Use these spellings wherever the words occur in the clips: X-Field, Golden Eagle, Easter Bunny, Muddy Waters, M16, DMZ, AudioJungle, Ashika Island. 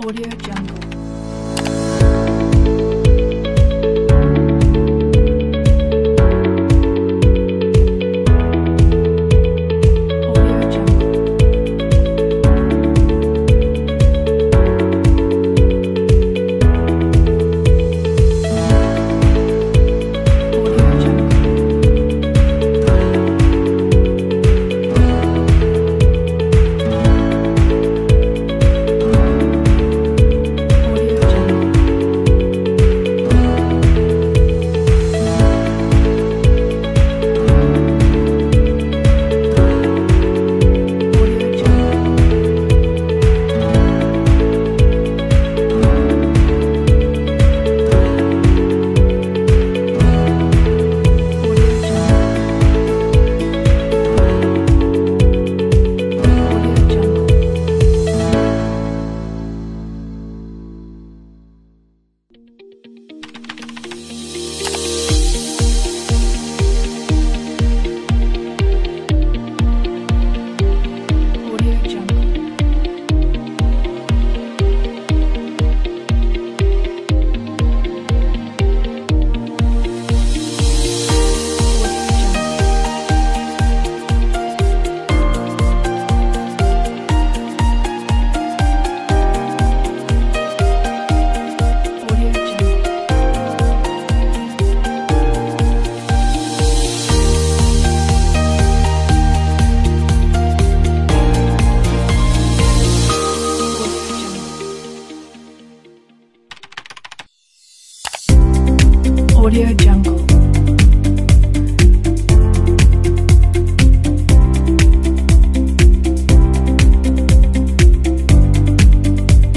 AudioJungle.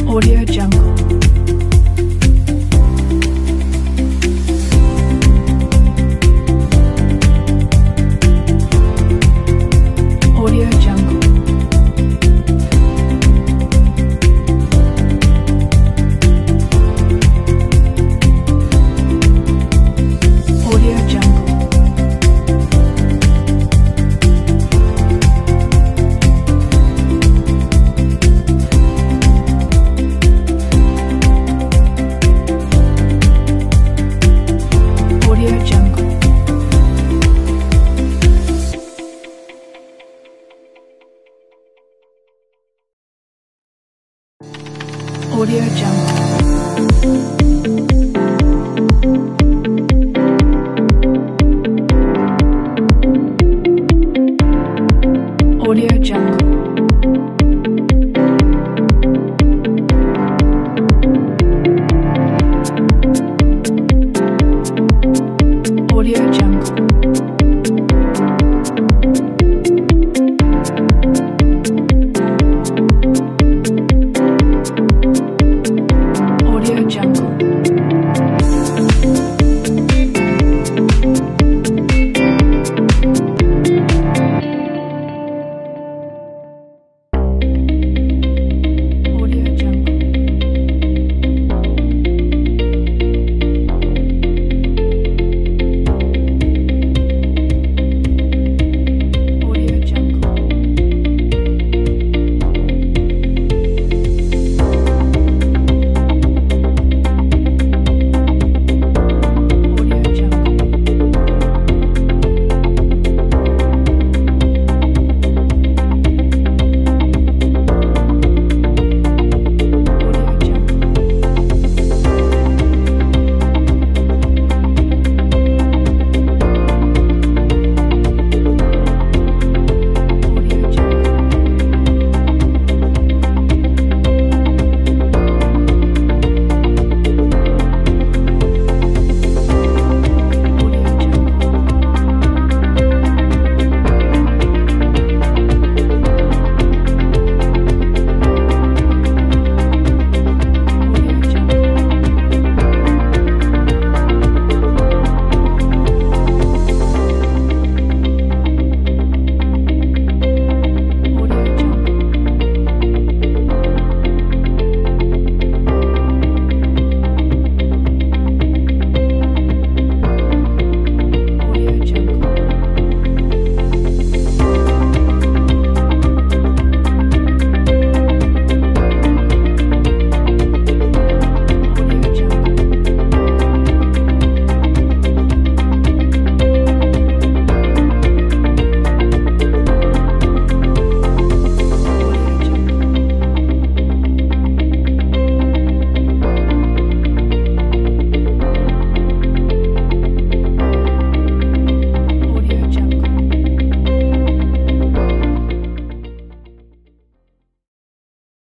AudioJungle. AudioJungle. AudioJungle.